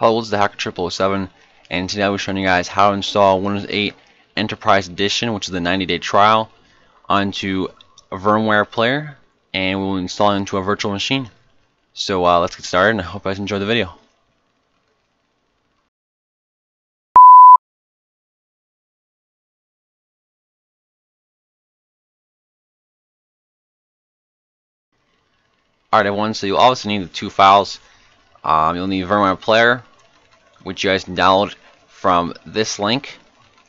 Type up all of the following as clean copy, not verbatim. Hello, this is the Hacker0007, and today I'll be showing you guys how to install Windows 8 Enterprise Edition, which is the 90-day trial, onto a VMware Player, and we'll install it into a virtual machine. So let's get started, and I hope you guys enjoy the video. Alright everyone, so you'll obviously need the two files. You'll need VMware Player, which you guys can download from this link.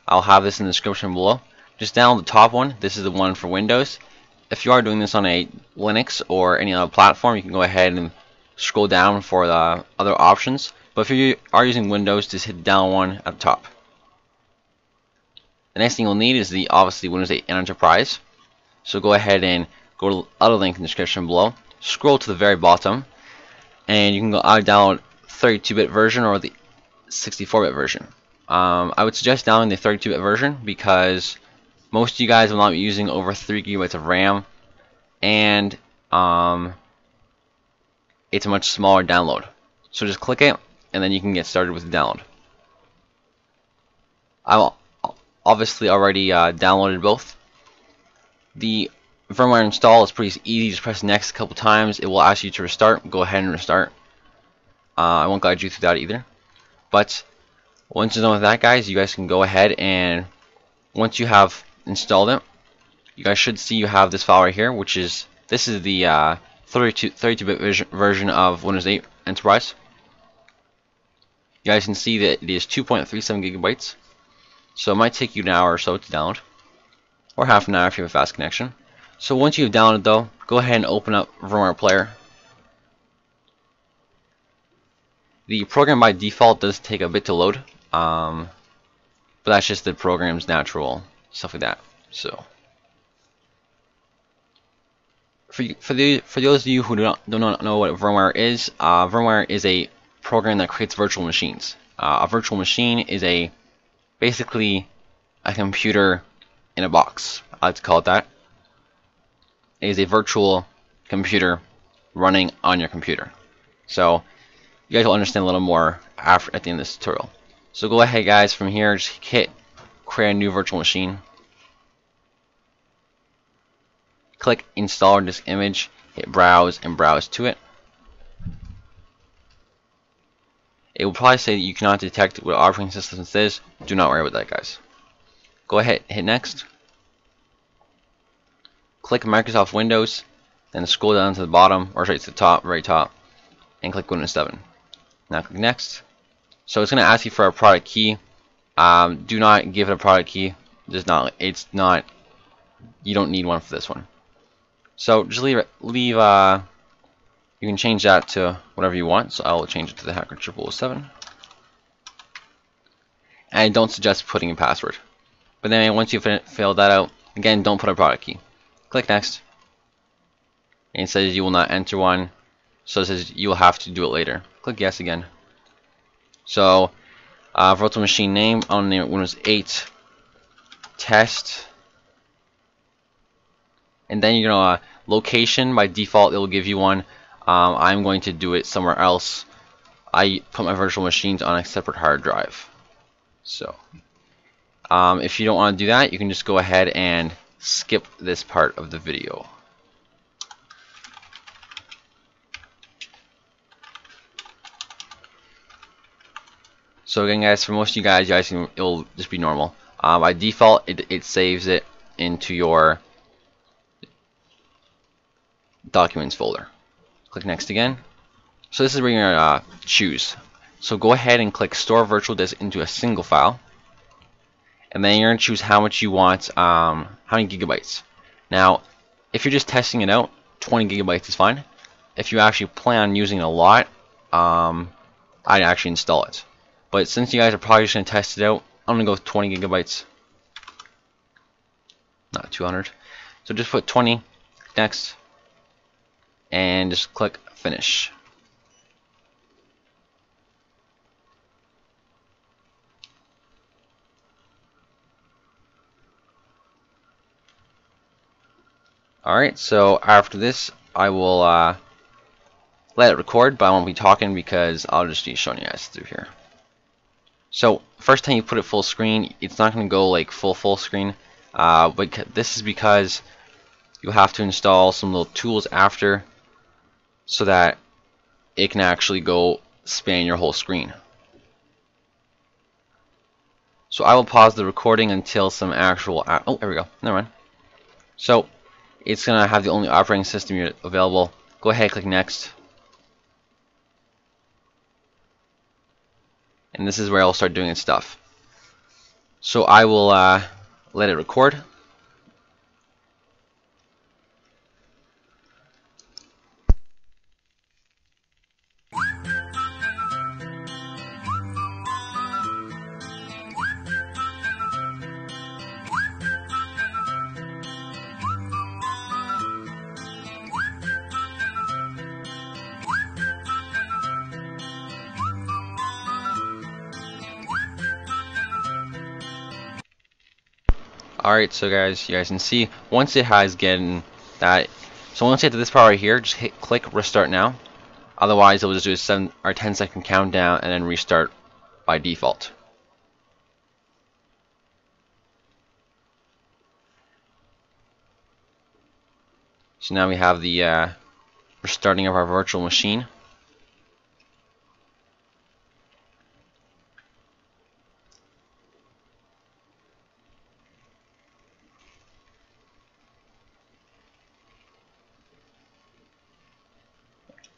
I'll have this in the description below. Just download the top one. This is the one for Windows. If you are doing this on a Linux or any other platform, you can go ahead and scroll down for the other options. But if you are using Windows, just hit down one at the top. The next thing you'll need is the obviously Windows 8 Enterprise. So go ahead and go to the other link in the description below. Scroll to the very bottom, and you can go download 32-bit version or the 64-bit version. I would suggest downloading the 32-bit version because most of you guys will not be using over 3 gigabytes of RAM, and it's a much smaller download. So just click it, and then you can get started with the download. I've obviously already downloaded both. The firmware install is pretty easy. Just press next a couple times. It will ask you to restart. Go ahead and restart. I won't guide you through that either. But once you're done with that, guys, you guys can go ahead and once you have installed it, you guys should see you have this file right here, which is this is the 32-bit version of Windows 8 Enterprise. You guys can see that it is 2.37 gigabytes. So it might take you an hour or so to download, or half an hour if you have a fast connection. So once you've downloaded though, go ahead and open up VMware Player. The program by default does take a bit to load, but that's just the program's natural stuff like that. So for those of you who do not know what VMware is, VMware is a program that creates virtual machines. A virtual machine is basically a computer in a box. I like to call it that. Is a virtual computer running on your computer. So you guys will understand a little more at the end of this tutorial. So go ahead guys, from here just hit create a new virtual machine. Click install disk image, hit browse and browse to it. It will probably say that you cannot detect what operating system this is. Do not worry about that guys. Go ahead, hit next. Click Microsoft Windows, then scroll down to the bottom, or sorry, to the top, right top, and click Windows 7. Now click Next. So it's going to ask you for a product key. Do not give it a product key. You don't need one for this one. So just leave it. You can change that to whatever you want. So I will change it to the Hacker0007. And I don't suggest putting a password. But then once you fill that out, again, don't put a product key. Click next, and it says you will not enter one, so it says you will have to do it later. Click yes again. So virtual machine name, I'll name it Windows 8 test, and then you're gonna location by default it will give you one. I'm going to do it somewhere else. I put my virtual machines on a separate hard drive. So if you don't want to do that, you can just go ahead and skip this part of the video. So again guys, for most of you guys, it'll just be normal. By default it saves it into your documents folder. Click next again. So this is where you're going to choose. So go ahead and click store virtual disk into a single file. And then you're going to choose how much you want, how many gigabytes. Now, if you're just testing it out, 20 gigabytes is fine. If you actually plan on using it a lot, I'd actually install it. But since you guys are probably just going to test it out, I'm going to go with 20 gigabytes, not 200. So just put 20, next, and just click finish. Alright, so after this, I will let it record, but I won't be talking because I'll just be showing you guys through here. So first time you put it full screen, it's not going to go like full screen, but this is because you'll have to install some little tools after so that it can actually go span your whole screen. So I will pause the recording until some actual, oh, there we go, never mind. So it's going to have the only operating system you're available. Go ahead, click next. And this is where I'll start doing its stuff. So I will let it record. Alright, so guys, you guys can see once it has gotten that. So once you get to this part right here, just click restart now. Otherwise, it will just do a 7 or 10 second countdown and then restart by default. So now we have the restarting of our virtual machine.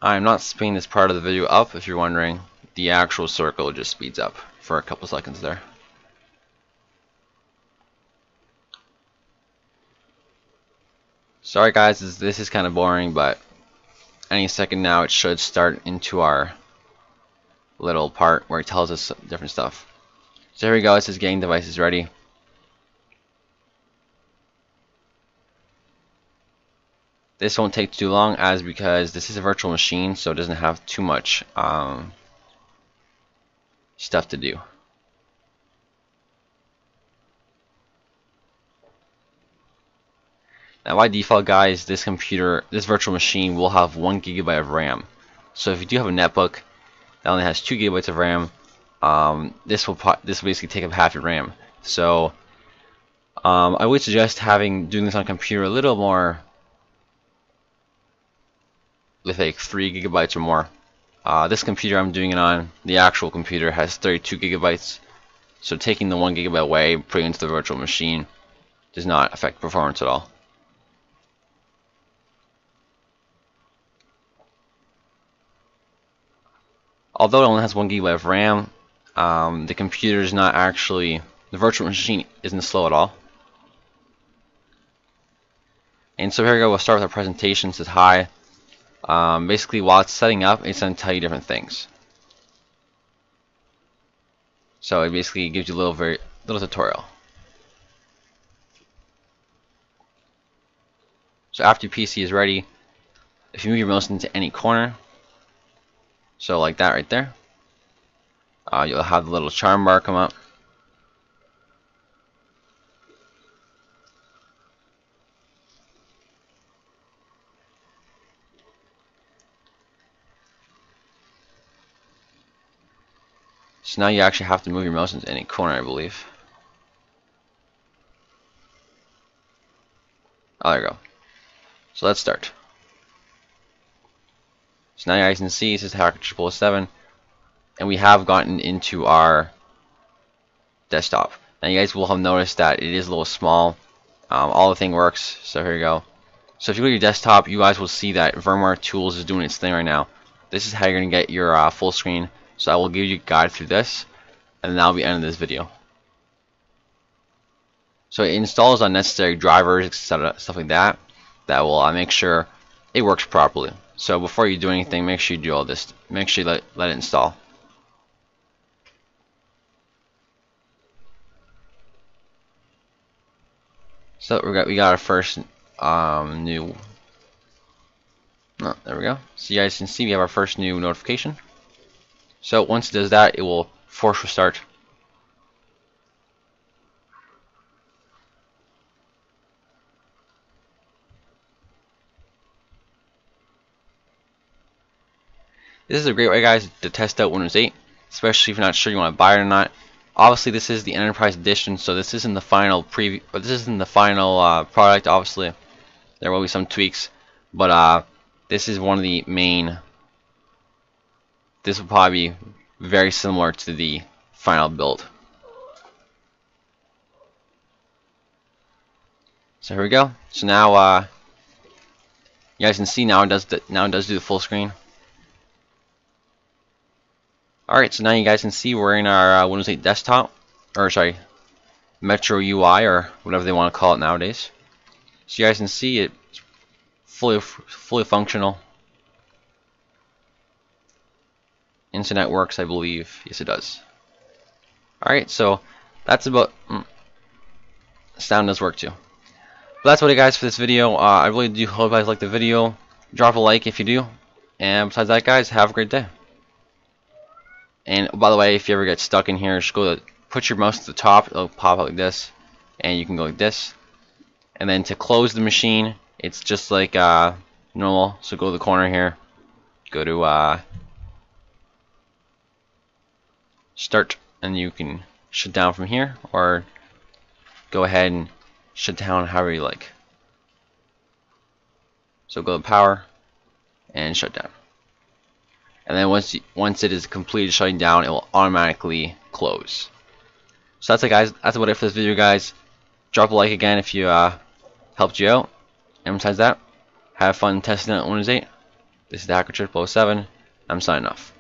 I'm not speeding this part of the video up, if you're wondering. The actual circle just speeds up for a couple seconds there. Sorry guys, this is kind of boring, but any second now it should start into our little part where it tells us different stuff. So here we go, it says getting devices ready. This won't take too long because this is a virtual machine, so it doesn't have too much stuff to do. Now by default guys, this virtual machine will have 1 GB of RAM. So if you do have a netbook that only has 2 GB of RAM, this will basically take up half your RAM. So I would suggest doing this on a computer a little more, with like 3 GB or more. This computer I'm doing it on, the actual computer, has 32 GB, so taking the 1 GB away, putting it into the virtual machine, does not affect performance at all. Although it only has 1 GB of RAM, the virtual machine isn't slow at all. And so here we go, we'll start with our presentation. It says hi. Basically, while it's setting up, it's going to tell you different things. So it basically gives you a little tutorial. So after your PC is ready, if you move your mouse into any corner, so like that right there, you'll have the little charm bar come up. So now you actually have to move your mouse into any corner, I believe. Oh, there you go. So let's start. So now you guys can see it says Hacker0007, and we have gotten into our desktop. Now you guys will have noticed that it is a little small. All the thing works. So here you go. So if you go to your desktop, you guys will see that VMware Tools is doing its thing right now. This is how you're going to get your full screen. So I will give you a guide through this, and that'll be the end of this video. So it installs unnecessary drivers, etc., stuff like that, that will make sure it works properly. So before you do anything, make sure you do all this. Make sure you let it install. So we got our first new. Oh, there we go. So you guys can see we have our first new notification. So once it does that, it will force restart. This is a great way, guys, to test out Windows 8, especially if you're not sure you want to buy it or not. Obviously, this is the Enterprise Edition, so this isn't the final preview, but this isn't the final product. Obviously, there will be some tweaks, but this is one of the main. This will probably be very similar to the final build. So here we go. So now you guys can see now it does do the full screen. Alright, so now you guys can see we're in our Windows 8 desktop, or sorry, Metro UI, or whatever they want to call it nowadays. So you guys can see it's fully functional. Internet works, I believe. Yes, it does. Alright, so that's about... Sound does work too. But that's what it, guys, for this video. I really do hope you guys like the video. Drop a like if you do. And besides that, guys, have a great day. And by the way, if you ever get stuck in here, just go to put your mouse to the top, it'll pop out like this, and you can go like this. And then to close the machine, it's just like normal. So go to the corner here, go to start, and you can shut down from here, or go ahead and shut down however you like. So go to power and shut down. And then once it is completed shutting down, it will automatically close. So that's it, guys. That's about it for this video, guys. Drop a like again if you helped you out. And besides that, have fun testing out Windows 8. This is the Hacker0007. I'm signing off.